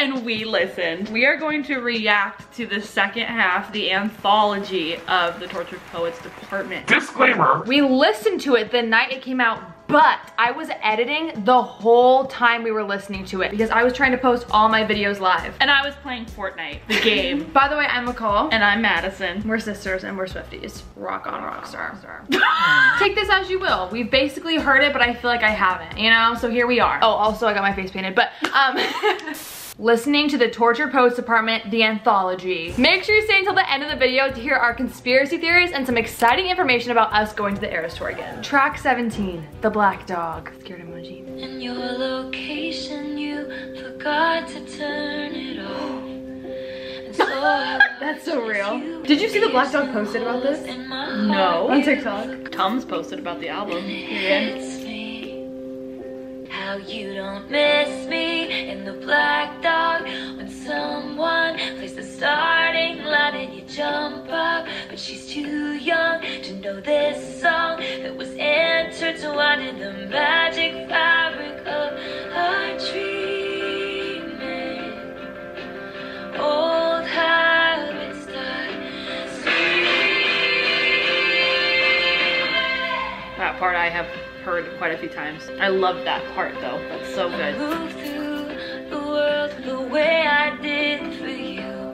and we listened. We are going to react to the second half, the anthology of The Tortured Poets Department. Disclaimer! We listened to it the night it came out, but I was editing the whole time we were listening to it because I was trying to post all my videos live. And I was playing Fortnite, the game. By the way, I'm McCall. And I'm Madison. We're sisters and we're Swifties. Rock on, rock star. Take this as you will. We've basically heard it, but I feel like I haven't, you know? So here we are. Oh, also I got my face painted, but listening to The Tortured Poets Department, the anthology. Make sure you stay until the end of the video to hear our conspiracy theories and some exciting information about us going to the Eras Tour again. Track 17, The Black Dog. Scared emoji. In your location, you forgot to turn it off. And so that's so real. Did you see The Black Dog posted about this? No. On TikTok. Tom's posted about the album. How you don't miss me in the black dog when someone plays the starting line and you jump up, but she's too young to know this song that was intertwined in the magic fabric of our dreaming. Old habits die sweet. That part I have heard quite a few times. I love that part though. That's so good. Move through the world the way I did for you.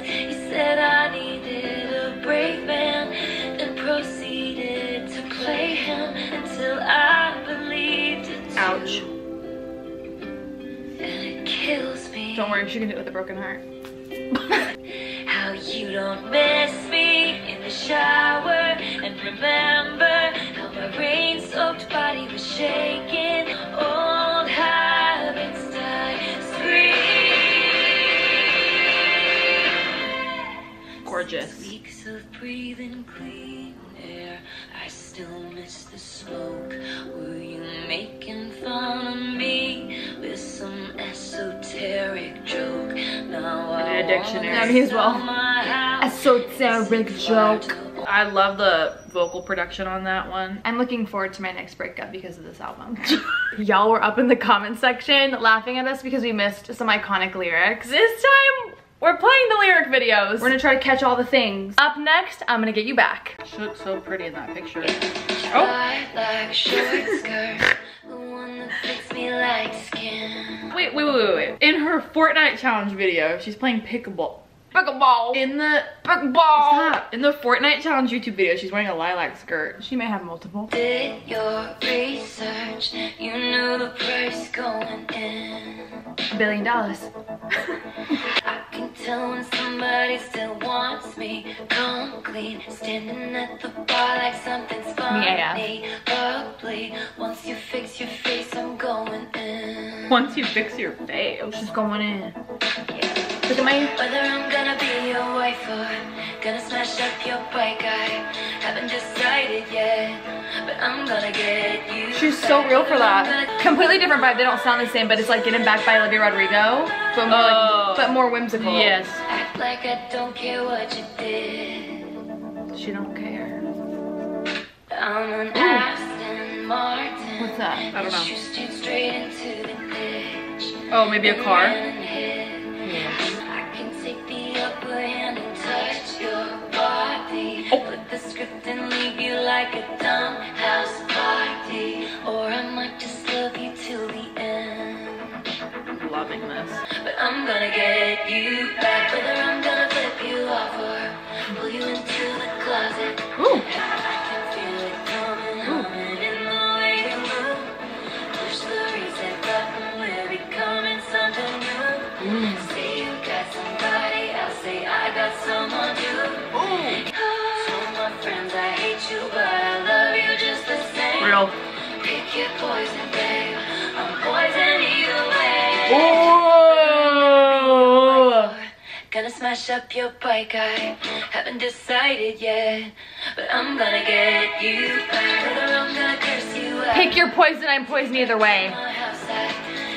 You said I needed a brave man and proceeded to play him until I believed it. Ouch. And it kills me. Don't worry, she can do it with a broken heart. How you don't miss me in the shower and remember how my rain soaked body was shaking. Old habits die scream. Gorgeous. 6 weeks of breathing clean air. I still miss the smoke. Were you making fun of me with some esoteric joke? Now I need a dictionary. Yeah, me as well. Esoteric joke. I love the vocal production on that one. I'm looking forward to my next breakup because of this album. Y'all were up in the comment section laughing at us because we missed some iconic lyrics. This time, we're playing the lyric videos. We're gonna try to catch all the things. Up next, I'm gonna get you back. She looks so pretty in that picture. Oh. Fits me like skin. Wait. In her Fortnite challenge video, she's playing pickleball. Pickleball. In the Fortnite challenge YouTube video, she's wearing a lilac skirt. She may have multiple. Did your research? You knew the price going in. $1 billion. I can tell when somebody still wants me. Come clean, standing at the bar like something's funny. Bubbly. Once you fix your face, I'm going in. Once you fix your face, she's going in. Yeah. Look at my... Whether I'm gonna be your wife or gonna smash up your bike, I haven't decided yet, but I'm gonna get you. She's so real for that. Completely different vibe. They don't sound the same, but it's like Getting Back by Olivia Rodrigo, but more, like, but more whimsical. Yes. Act like I don't care what you did. She don't care. I'm an Aston Martin. What's that? I don't know. She straight into the ditch. Oh, maybe a car? The script and leave you like a dumbhouse party, or I might just love you till the end. I'm loving this. But I'm gonna get you back, whether I'm gonna flip you off or pull you into the closet. Ooh. I can feel it coming, humming in the way you move. Push the reset button, we're becoming something new. Say you got somebody, I'll say I got someone new. Ooh. Friends, I hate you, but I love you just the same. Real. Pick your poison, babe. I'm poison either way. Oh! Gonna smash up your bike, I haven't decided yet, but I'm gonna get you back. Whether I'm gonna curse you out. Pick your poison, I'm poison either way.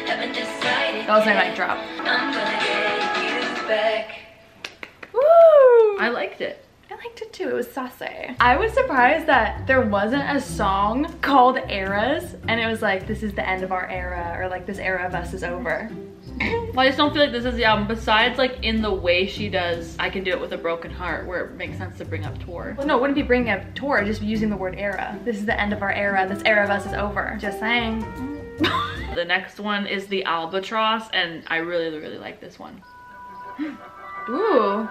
That was my mic drop. I'm gonna get you back. Woo! I liked it. I liked it too, it was saucy. I was surprised that there wasn't a song called Eras, and it was like, this is the end of our era, or like, this era of us is over. Well, I just don't feel like this is the album. Besides, like, in the way she does I Can Do It With a Broken Heart, where it makes sense to bring up Tor. Well, no, it wouldn't be bringing up Tor, just using the word era. This is the end of our era. This era of us is over. Just saying. The next one is The Albatross, and I really, really like this one. Ooh.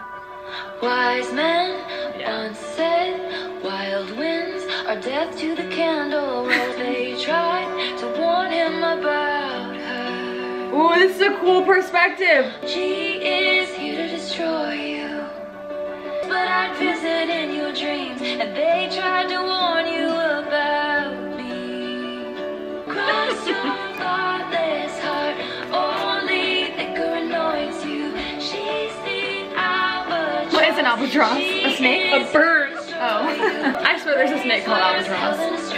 Wise men on set, wild winds are deaf to the candle while they try to warn him about her. Ooh, this is a cool perspective. She is here to destroy you, but I'd visit in your dreams, and they tried to warn you about me. Cross your thoughtless heart, only liquor anoints you. She's the albatross. What is an albatross? A snake? A bird? Oh. I swear there's a snake called albatross.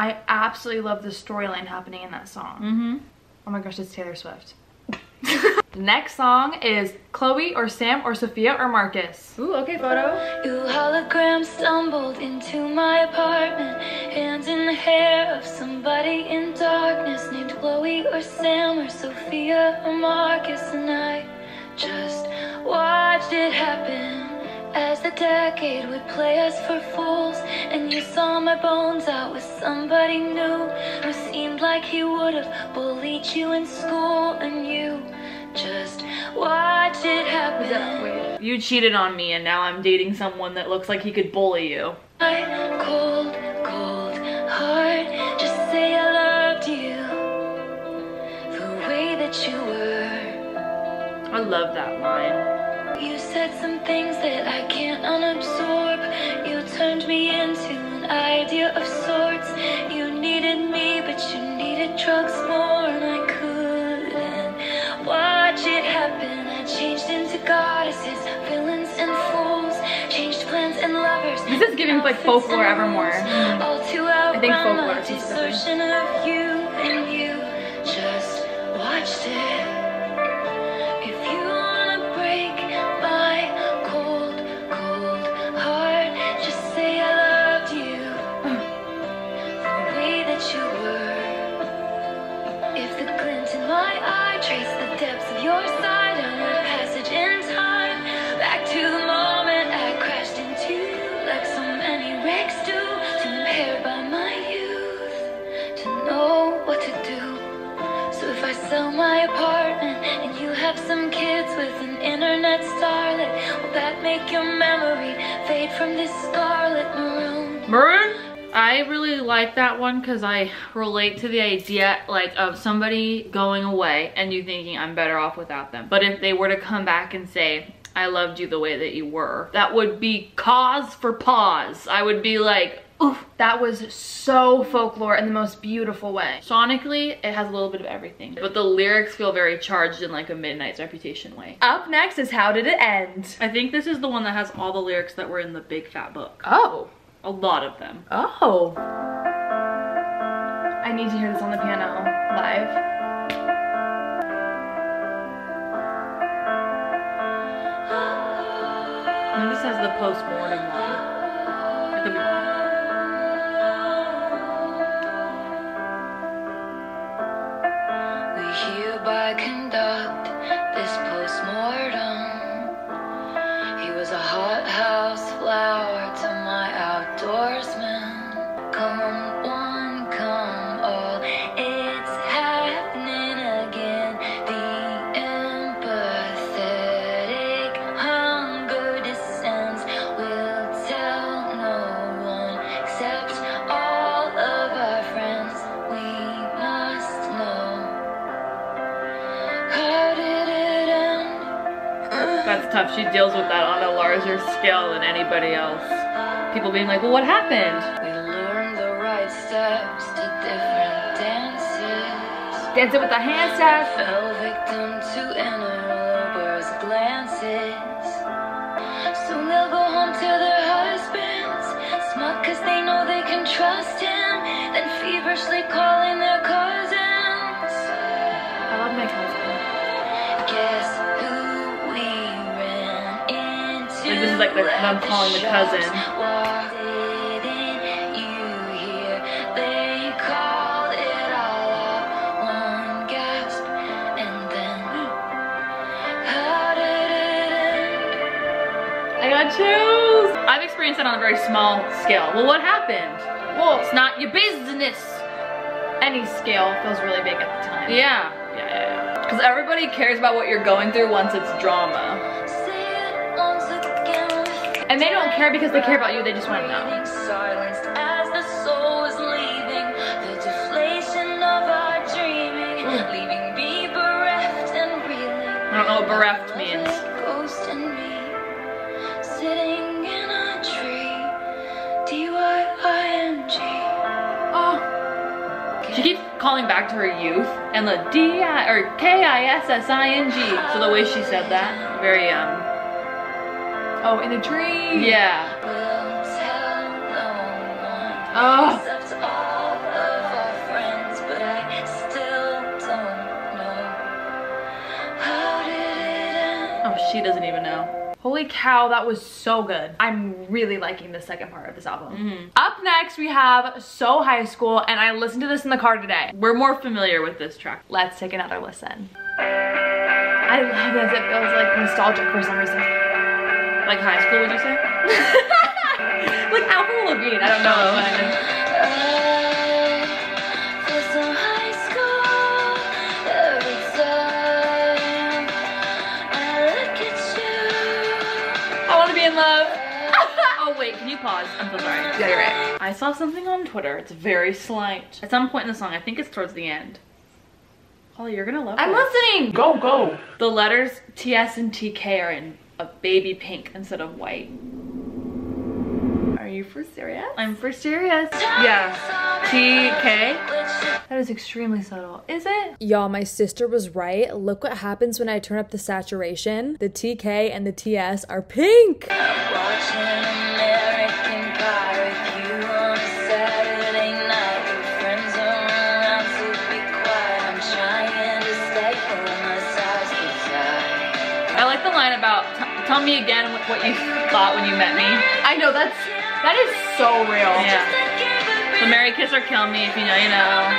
I absolutely love the storyline happening in that song. Mm-hmm. Oh my gosh, it's Taylor Swift. The next song is Chloe or Sam or Sophia or Marcus. Ooh, okay, photo. You hologram stumbled into my apartment, hands in the hair of somebody in darkness, named Chloe or Sam or Sophia or Marcus, and I just watched it happen. As the decade would play us for fools, and you saw my bones out with somebody new, who seemed like he would've bullied you in school, and you just watched it happen. You cheated on me, and now I'm dating someone that looks like he could bully you. My cold, cold heart, just say I loved you the way that you were. I love that line. You said some things that I can't unabsorb. You turned me into an idea of sorts. You needed me, but you needed drugs more, and I couldn't watch it happen. I changed into goddesses, villains and fools, changed plans and lovers. This is giving like folklore, evermore. All too out, I think folklore is desertion of you, and you just watched it. Some kids with an internet starlet, will that make your memory fade from this scarlet maroon? Maroon? I really like that one because I relate to the idea like of somebody going away and you thinking I'm better off without them. But if they were to come back and say, I loved you the way that you were, that would be cause for pause. I would be like, oof, that was so folklore in the most beautiful way. Sonically, it has a little bit of everything, but the lyrics feel very charged in like a Midnight's Reputation way. Up next is How Did It End? I think this is the one that has all the lyrics that were in the big fat book. Oh. A lot of them. Oh. I need to hear this on the piano live. And this has the post-mortem one. I conduct this post-mortem. He was a hothouse flower to my outdoorsman. Come one, come all, it's happening again. The empathetic hunger descends. We'll tell no one except all of our friends. We must know. That's tough. She deals with that on a larger scale than anybody else. People being like, well, what happened? We learned the right steps to different dances. Dancing with the hand stuff. Fell victim to inner lovers' glances. So they'll go home to their husbands, smug cause they know they can trust him, then feverishly calling their cousins. I love my cousin. Guess who we ran into. This is like the mom calling the cousin. Choose. I've experienced that on a very small scale. Well, what happened? Well, it's not your business. Any scale feels really big at the time. Yeah. Yeah. Because everybody cares about what you're going through once it's drama. And they don't care because they care about you. They just want to know. As the soul is leaving, the deflation of our dreaming, leaving me bereft and reeling. I don't know what bereft means. Sitting in a tree, D-Y-I-N-G. Oh. She keeps calling back to her youth and the K-I-S-S-I-N-G. So the way she said that, very oh, in a tree. Yeah. We'll tell no one. Oh. Except all of our friends, but I still don't know. How did it end? Oh, she doesn't even know. Holy cow, that was so good. I'm really liking the second part of this album. Up next, we have So High School, and I listened to this in the car today. We're more familiar with this track. Let's take another listen. I love this. It feels like nostalgic for some reason. Like high school, would you say? Like Avril Lavigne, I don't know what I mean. Can you pause? I'm so sorry. Yeah, you're right. I saw something on Twitter. It's very slight. At some point in the song, I think it's towards the end. Oh, you're gonna love it. I'm listening! Go, go! The letters TS and TK are in a baby pink instead of white. Are you for serious? I'm for serious. Yeah. TK. That is extremely subtle. Is it? Y'all, my sister was right. Look what happens when I turn up the saturation. The TK and the TS are pink! I'm watching. Tell me again what you thought when you met me. I know, that is so real. Yeah. So marry, kiss, or kill me, if you know, you know.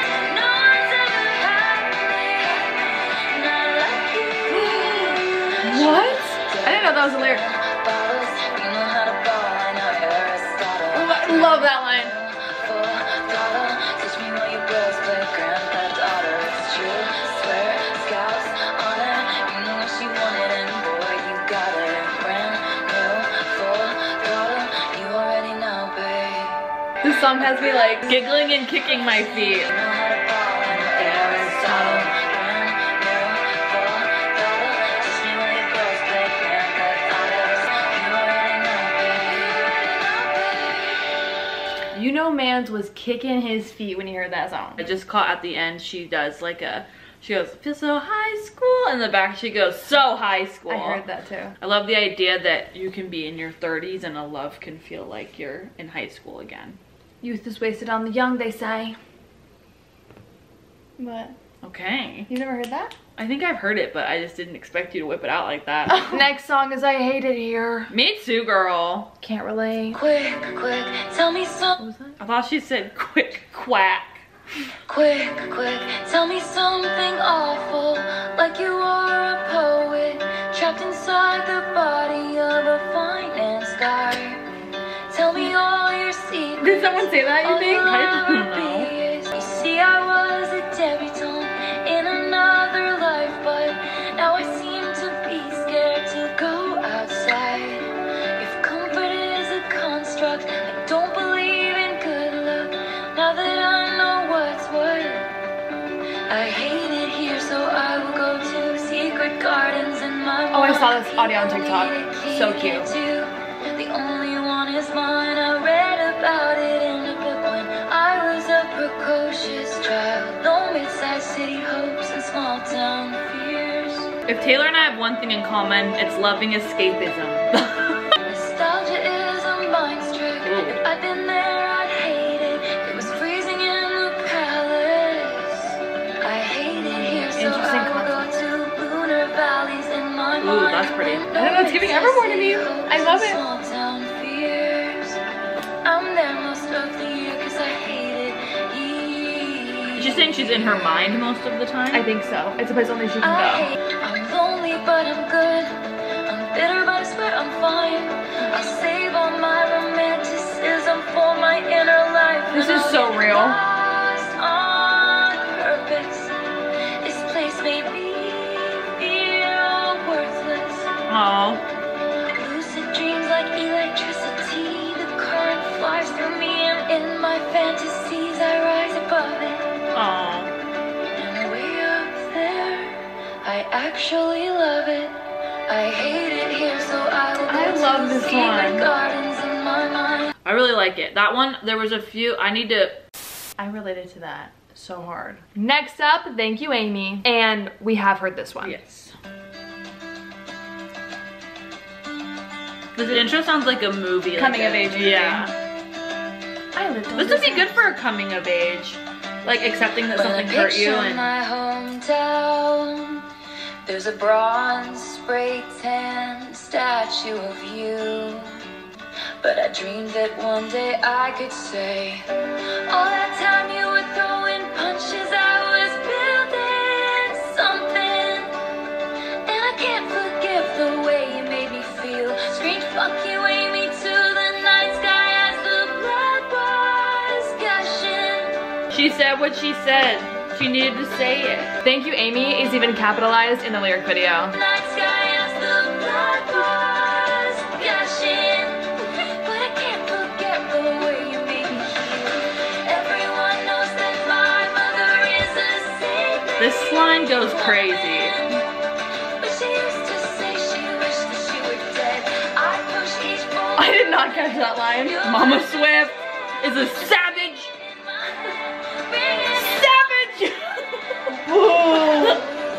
What? I didn't know that was a lyric. Ooh, I love that line. This song has me like giggling and kicking my feet. You know, Mans was kicking his feet when he heard that song. I just caught at the end, she does like a, she goes, feel so high school. In the back, she goes, so high school. I heard that too. I love the idea that you can be in your 30s and a love can feel like you're in high school again. Youth is wasted on the young, they say. What? Okay. You never heard that? I think I've heard it, but I just didn't expect you to whip it out like that. Oh. Next song is I Hate It Here. Me too, girl. Can't relate. Quick, quick, tell me some. What was that? I thought she said quick quack. Quick, quick, tell me something awful. Like you are a poet, trapped inside the body of a finance guy. Tell me all your secrets. Did someone say that, you think? I don't know. You see, I was a debutante in another life, but now I seem to be scared to go outside. If comfort is a construct, I don't believe in good luck. Now that I know what's what, I hate it here, so I will go to secret gardens in my mind. Oh, I saw this audio on TikTok. So cute. Mine. I read about it in a book when I was a precocious child. Don't miss that city hopes and small town fears. If Taylor and I have one thing in common, it's loving escapism. Nostalgia is a mind trick. If I'd been there, I'd hate it. It was freezing in the palace. I hate it here, so I go to lunar valleys in my mind. Ooh, that's pretty. I don't know, it's giving evermore to me. I love it. She's saying she's in her mind most of the time? I think so. It's a place only she can go. I'm lonely, but I'm good. I'm bitter, but I swear I'm fine. I save all my romanticism for my inner life. This is so real. On purpose. This place made me feel worthless. Aww. Lucid dreams like electricity. The current flies through me, and in my fantasies I rise above it. And way up there, I actually love it. I hate it here, so I love this one. I really like it. That one, there was a few. I related to that so hard. Next up, thank you, Amy. And we have heard this one. Yes. This intro sounds like a movie. Coming of age. Yeah. This would be good for a coming of age. Like accepting that something hurt you. And my hometown, there's a bronze spray tan statue of you. But I dreamed that one day I could say, all that time you were throwing punches, I was building something. And I can't forgive the way you made me feel. Screamed, fuck you, Amy, to the night sky. She said what she said. She needed to say it. Thank you, Amy is even capitalized in the lyric video. Night sky as the blood was gushing, but I can't forget the way you made me feel. Everyone knows that my mother is a saint. This line goes crazy. But she used to say she wished that she were dead. I push each bowl. I did not catch that line. Mama Swift is a savage.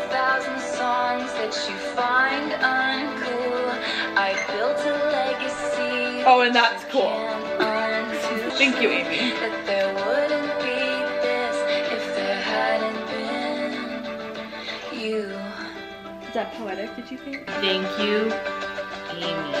Thousand songs that you find uncool. I built a legacy. Oh, and that's cool. Thank you, Amy. That there wouldn't be this if there hadn't been you. Is that poetic, did you think? Thank you, Amy.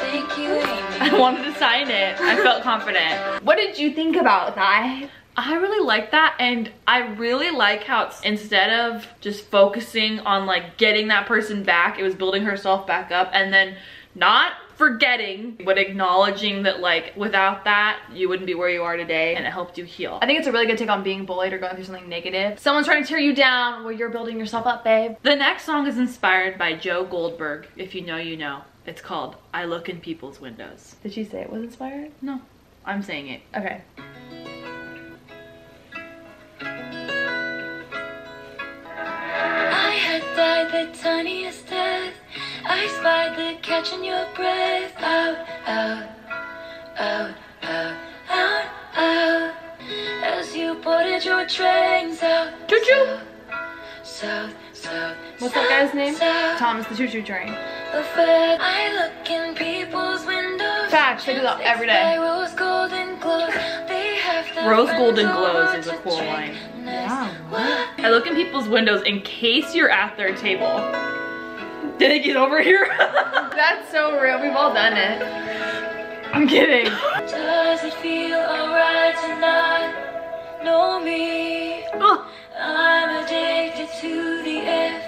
Thank you, Amy. I wanted to sign it. I felt confident. What did you think about that? I really like that, and I really like how it's, instead of just focusing on like getting that person back, it was building herself back up and then not forgetting, but acknowledging that like without that, you wouldn't be where you are today, and it helped you heal. I think it's a really good take on being bullied or going through something negative. Someone's trying to tear you down where you're building yourself up, babe. The next song is inspired by Joe Goldberg. If you know, you know. It's called I Look in People's Windows. Did she say it was inspired? No, I'm saying it. Okay. By the tiniest death, I spied the catch in your breath. Out, out, out, out, out, out. As you boarded your trains out. Choo choo! South, south. What's that guy's name? South, Thomas the Choo Choo Train. The fact I look in people's windows. Facts, they do that every day. Rose golden glows. They have the rose golden glows is a cool line. Wow. What? I look in people's windows in case you're at their table. Did it get over here? That's so real. We've all done it. I'm kidding. Does it feel alright to not know me? Oh. I'm addicted to the F.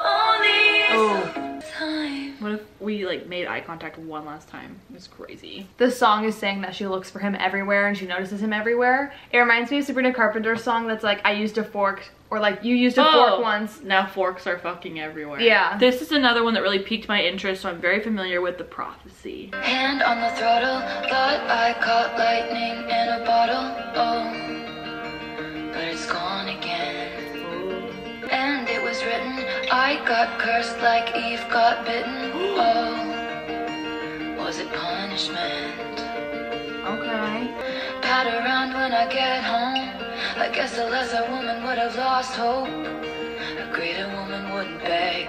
Only time. What if we like made eye contact one last time? It's crazy. The song is saying that she looks for him everywhere and she notices him everywhere. It reminds me of Sabrina Carpenter's song that's like, I used a fork, or like, you used a fork once. Now forks are fucking everywhere. Yeah. This is another one that really piqued my interest, so I'm very familiar with The Prophecy. Hand on the throttle, thought I caught lightning in a bottle. Oh, but it's gone again. And it was written, I got cursed like Eve got bitten. Oh, was it punishment? Okay. Pat around when I get home. I guess a lesser woman would have lost hope. A greater woman wouldn't beg.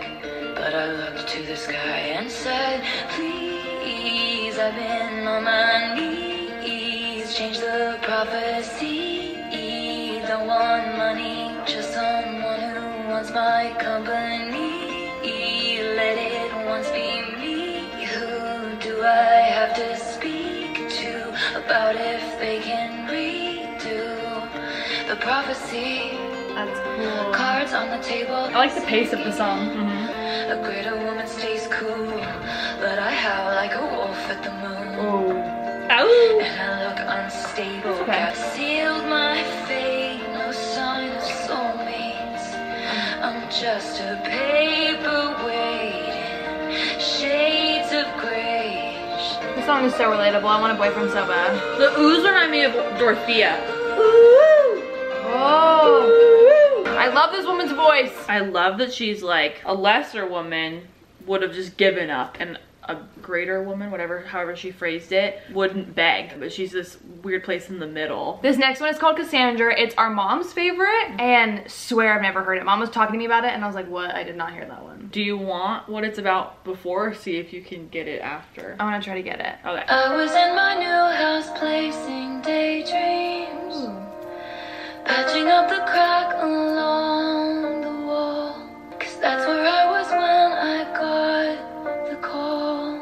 But I looked to the sky and said, please, I've been on my knees. Change the prophecy. Don't want money, just someone who wants my company. Let it once be me. Who do I have to speak to about if they can redo the prophecy? That's cool. Cards on the table. I like the pace of the song. Mm-hmm. A greater woman stays cool, but I howl like a wolf at the moon. Oh. Ow. And I look unstable. Okay. I've sealed my fate. No sign of soulmates. I'm just a paperweight in shades of gray. This song is so relatable. I want a boyfriend so bad. The ooze remind me of Dorothea. Ooh. Oh. Ooh. I love this woman's voice. I love that she's like, a lesser woman would have just given up and a greater woman, whatever, however she phrased it, wouldn't beg. But she's this weird place in the middle. This next one is called Cassandra. It's our mom's favorite, and swear I've never heard it. Mom was talking to me about it and I was like, what? I did not hear that one. Do you want what it's about before or see if you can get it after? I want to try to get it. Okay. I was in my new house placing daydreams. Ooh. Patching up the crack along the wall, 'cause that's where I was when I got the call.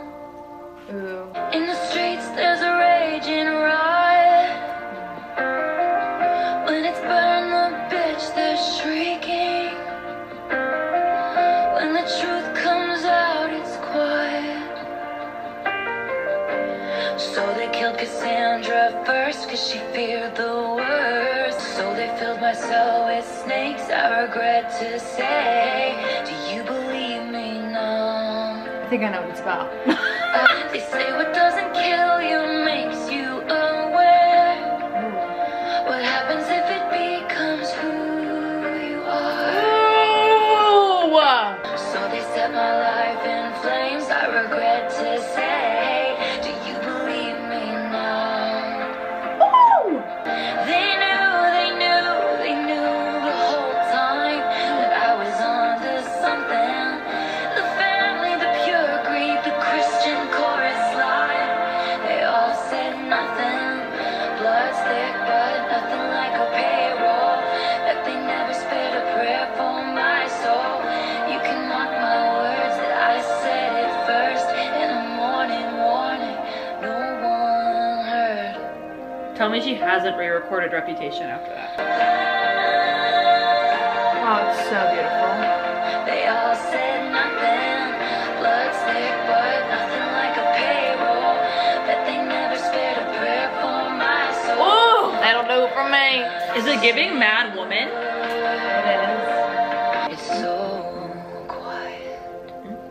Ooh. In the streets there's a raging riot. When it's burn the bitch, they're shrieking. When the truth comes out, it's quiet. So they killed Cassandra first 'cause she feared the worst. So they filled my soul with snakes. I regret to say, do you believe me now? I think I know what it's about. They say what doesn't kill you makes you aware. Ooh. What happens if it becomes who you are? Ooh. So they set my life in flames. I regret to say, do you believe me now? Ooh. They knew the whole time that I was onto something. The family, the pure greed, the Christian chorus line. They all said nothing. Blood's thick, but nothing like a payroll. That they never spared a prayer for my soul. You can mock my words that I said it first. In a morning warning, no one heard. Tell me she hasn't re-recorded Reputation after that. Oh, it's so beautiful. They all said nothing. Blood's thick, but nothing like a payroll. That they never spared a prayer for my soul. Whoa, that'll do it for me. Is it giving Mad Woman? It is. It's so quiet.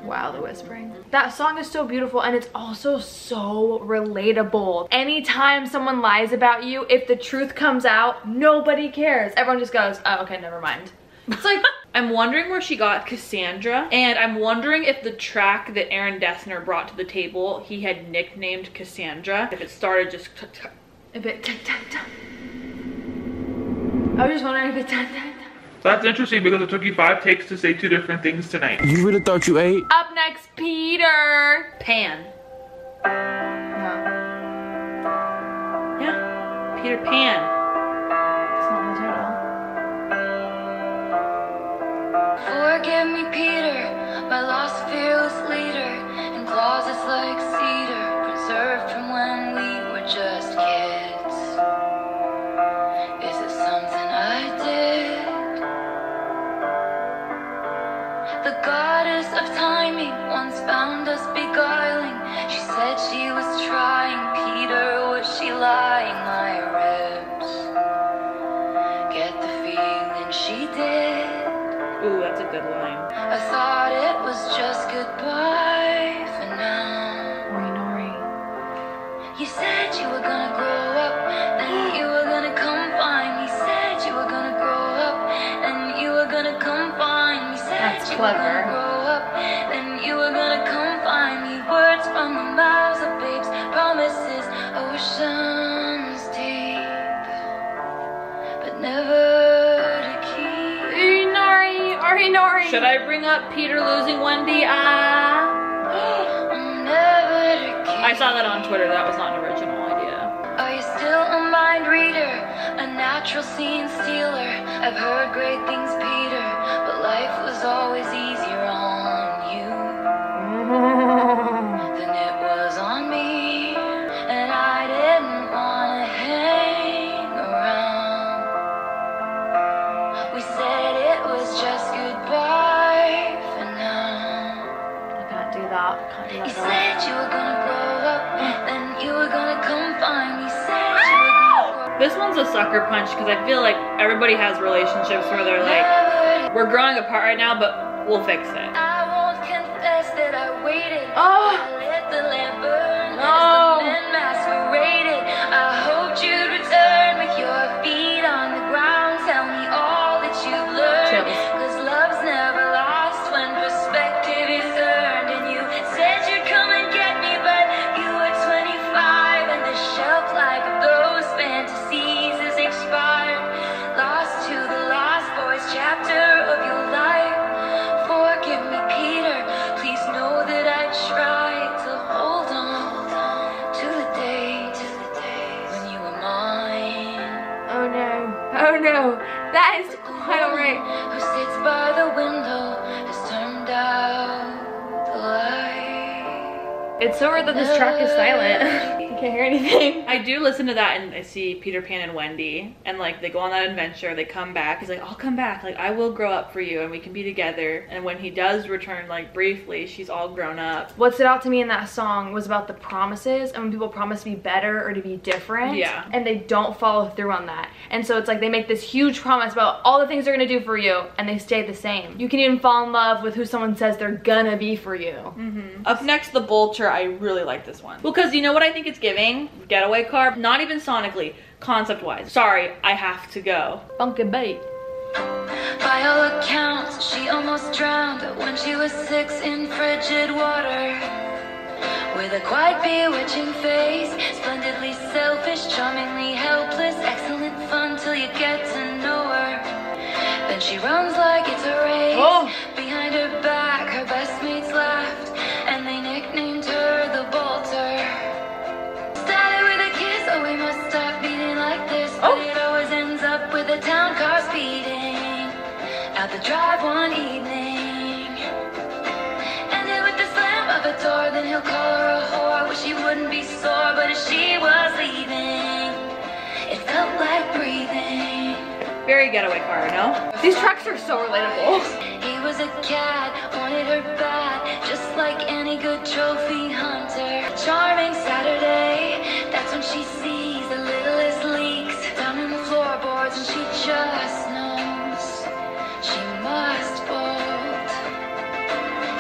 Wow, the whispering. That song is so beautiful, and it's also so relatable. Anytime someone lies about you, if the truth comes out, nobody cares. Everyone just goes, oh, okay, never mind. It's like, I'm wondering where she got Cassandra, and I'm wondering if the track that Aaron Dessner brought to the table, he had nicknamed Cassandra. If it started just if it I was just wondering if it That's interesting because it took you 5 takes to say 2 different things tonight. You would have thought you ate. Up next, Peter Pan. No. Yeah, Peter Pan. Forgive me, Peter, my lost fearless leader, in closets like cedar, preserved from when we were just kids. Is it something I did? The goddess of timing once found us beguiling. She said she was trying. Peter, was she lying? My ribs get the feeling she did. Ooh, that's a good line. I thought it was just goodbye for now. Nori. You said you were gonna grow up, and you were gonna come find me. Said you were gonna grow up, and you were gonna come find me. Said you were gonna grow up, and you were gonna come find me. Words from the mouths of babes, promises, oceans deep, but never. boring. Should I bring up Peter losing Wendy? I saw that on Twitter. That was not an original idea. Are you still a mind reader? A natural scene stealer? I've heard great things, Peter, but life was always easier on you than it was on me. And I didn't want to hang around. We said it was just goodbye for now. You can't do that. You said you were gonna grow up, then you were gonna come find me. Said you were gonna... This one's a sucker punch because I feel like everybody has relationships where they're like, we're growing apart right now, but we'll fix it. I won't confess that I waited. Oh, I let the lamp burn. No. As the men masqueraded. I hoped you'd return with your feet on the ground. Tell me all that you've learned. Because love's never lost when perspective is earned. And you said you'd come and get me, but you were 25 and the shelf life of those fantasies is expired. Lost to the Lost Boys chapter of your life. Forgive me, Peter. Please know that I tried to hold on to the day when you were mine. Oh no, that is quite alright. Who sits by the window has turned out the light. It's so weird that this track is silent. Can't hear anything. I do listen to that and I see Peter Pan and Wendy and like they go on that adventure, they come back, he's like, I'll come back, like I will grow up for you and we can be together. And when he does return, like briefly, she's all grown up. What stood out to me in that song was about the promises and when people promise to be better or to be different, yeah, and they don't follow through on that. And so it's like they make this huge promise about all the things they're gonna do for you and they stay the same. You can even fall in love with who someone says they're gonna be for you. Mm-hmm. Up next, The Vulture. I really like this one. Well, because you know what I think it's giving? Getaway car. Not even sonically, concept wise. Sorry, I have to go. Funky bait. By all accounts, she almost drowned when she was 6 in frigid water. With a quite bewitching face, splendidly selfish, charmingly helpless, excellent fun till you get to know her. Then she runs like it's a race. Oh. Behind her back, her best mates laughed, and they nicknamed her the Vulture. Oh, we must stop beating like this. But it always ends up with a town car speeding out the drive one evening. And then with the slam of a door, then he'll call her a whore. Wish she wouldn't be sore, but if she was leaving, it felt like breathing. Very getaway car, no? These tracks are so relatable. He was a cat, wanted her bad, just like any good trophy hunter. Charming Saturday, that's when she sees the littlest leaks down in the floorboards, and she just knows she must bolt.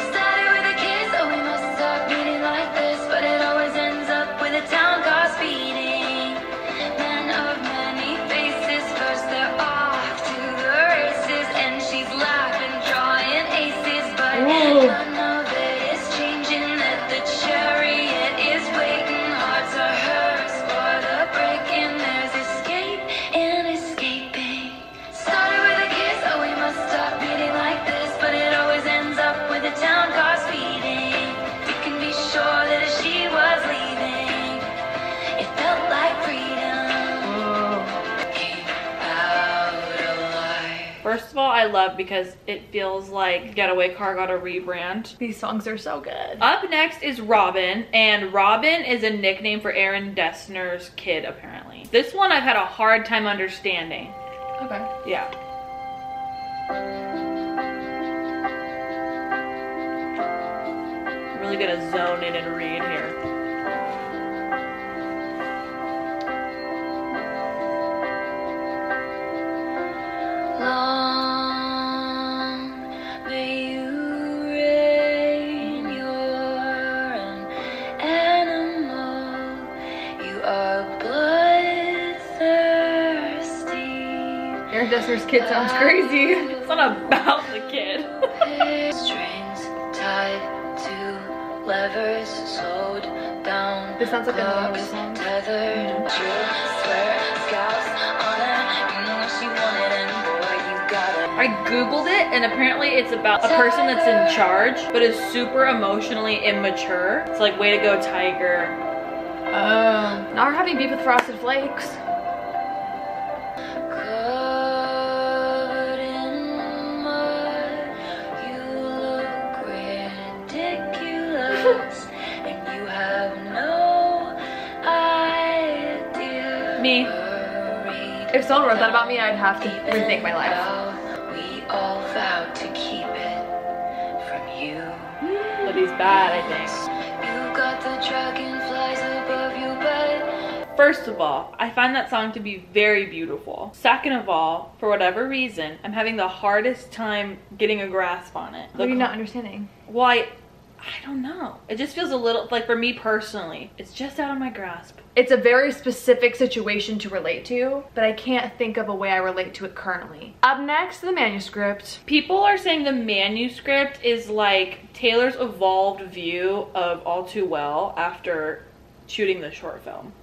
Started with a kiss, oh we must stop beating like this, but it always ends up with a town car speeding. Men of many faces, first they're off to the races, and she's laughing, drawing aces, but none of it is changing. That the chariot is waiting, hearts are hurt. First of all, I love because it feels like Getaway Car got a rebrand. These songs are so good. Up next is Robin, and Robin is a nickname for Aaron Dessner's kid, apparently. This one I've had a hard time understanding. Okay. Yeah. I'm really gonna zone in and read here. Long may you reign, you're an animal, you are bloodthirsty. Aaron Dessner's kid sounds crazy. It's not about the kid. Strings tied to levers, slowed down. This sounds like a song. Tethered, true, swear, scouts, honor, you know what she wanted. I I googled it and apparently it's about a person that's in charge but is super emotionally immature. It's like, way to go, Tiger. Oh. Now we're having beef with Frosted Flakes. Me. If someone wrote that about me, I'd have to rethink my life. We all vowed to keep it from you. But he's bad, I think. You got the dragonflies above you, but first of all, I find that song to be very beautiful. Second of all, for whatever reason, I'm having the hardest time getting a grasp on it. What are you not understanding? Why? I don't know. It just feels a little, like, for me personally, it's just out of my grasp. It's a very specific situation to relate to, but I can't think of a way I relate to it currently. Up next, the manuscript. People are saying the manuscript is like Taylor's evolved view of All Too Well after shooting the short film.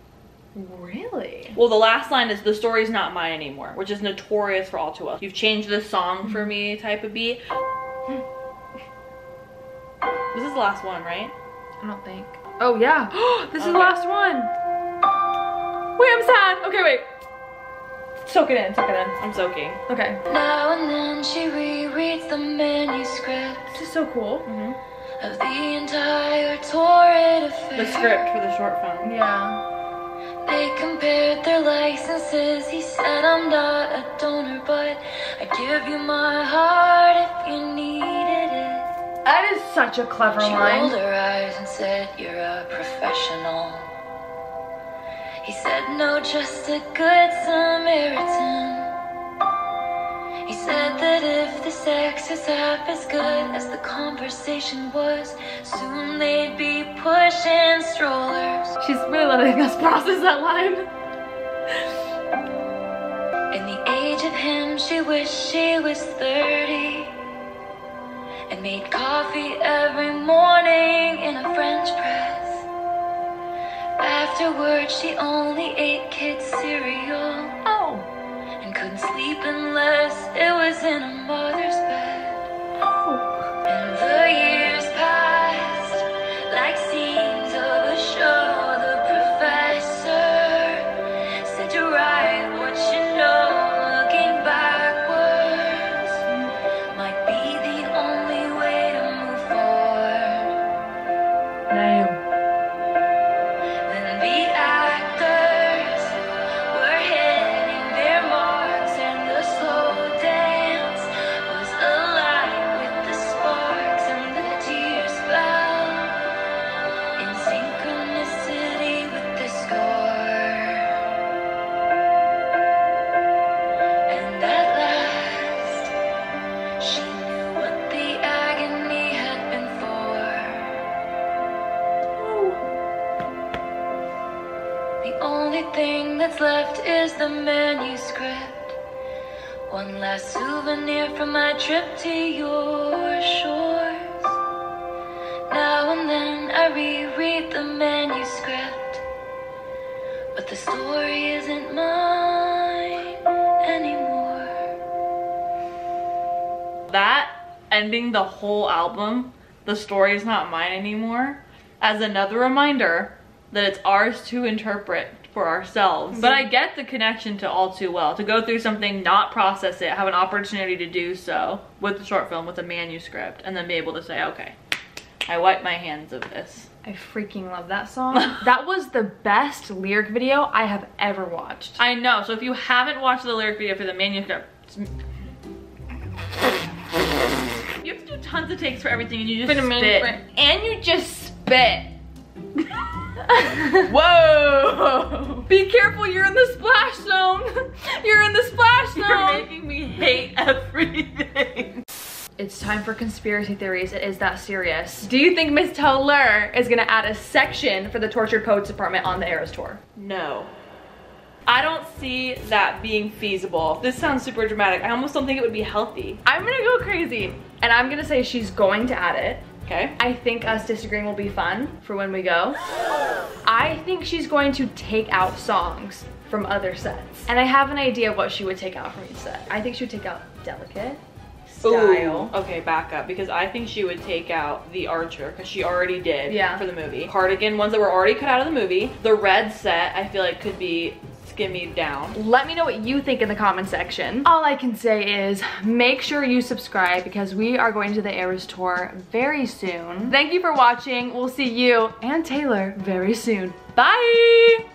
Really? Well, the last line is, the story's not mine anymore, which is notorious for All Too Well. You've changed the song for me type of beat. This is the last one, right? I don't think. Oh, yeah. This is the last one. Wait, I'm sad. Okay, wait. Soak it in, soak it in. I'm soaking. Okay. Now and then she rereads the manuscript. This is so cool. Mm-hmm. Of the entire torrid affair. The script for the short film. Yeah. They compared their licenses. He said, I'm not a donor, but I give you my heart if you needed it. That is such a clever line. She rolled her eyes and said, you're a professional. He said, no, just a good Samaritan. He said that if the sex is half as good as the conversation was, soon they'd be pushing strollers. She's really letting us process that line. In the age of him, she wished she was 30. And made coffee every morning in a French press. Afterwards, she only ate kids' cereal. Oh. And couldn't sleep unless it was in a mother's bed. Oh. And the years passed like scenes of a show. The professor said to write what you know. Looking backwards might be the only. Damn. Then the actors were hitting their marks, and the slow dance was alive with the sparks, and the tears fell in synchronicity with the score. And at last, she knew what the agony had been for. The only thing that's left is the manuscript. One last souvenir from my trip to your shores. Now and then I reread the manuscript, but the story isn't mine anymore. That ending the whole album, the story is not mine anymore, as another reminder that it's ours to interpret for ourselves. But I get the connection to All Too Well, to go through something, not process it, have an opportunity to do so with the short film, with a manuscript, and then be able to say, okay, I wipe my hands of this. I freaking love that song. That was the best lyric video I have ever watched. I know, so if you haven't watched the lyric video for the manuscript, you have to do tons of takes for everything, and you just spit. And you just spit. Whoa! Be careful, you're in the splash zone! You're in the splash zone! You're making me hate everything. It's time for conspiracy theories. It is that serious. Do you think Miss Taylor is gonna add a section for the Tortured Poets Department on the Eras Tour? No. I don't see that being feasible. This sounds super dramatic. I almost don't think it would be healthy. I'm gonna go crazy, and I'm gonna say she's going to add it. Okay. I think us disagreeing will be fun for when we go. I think she's going to take out songs from other sets. And I have an idea of what she would take out from each set. I think she would take out delicate style. Ooh, okay, back up, because I think she would take out the Archer, because she already did for the movie. Cardigan, ones that were already cut out of the movie. The red set, I feel like could be skimmed down. Let me know what you think in the comment section. All I can say is make sure you subscribe, because we are going to the Eras Tour very soon. Thank you for watching. We'll see you and Taylor very soon. Bye!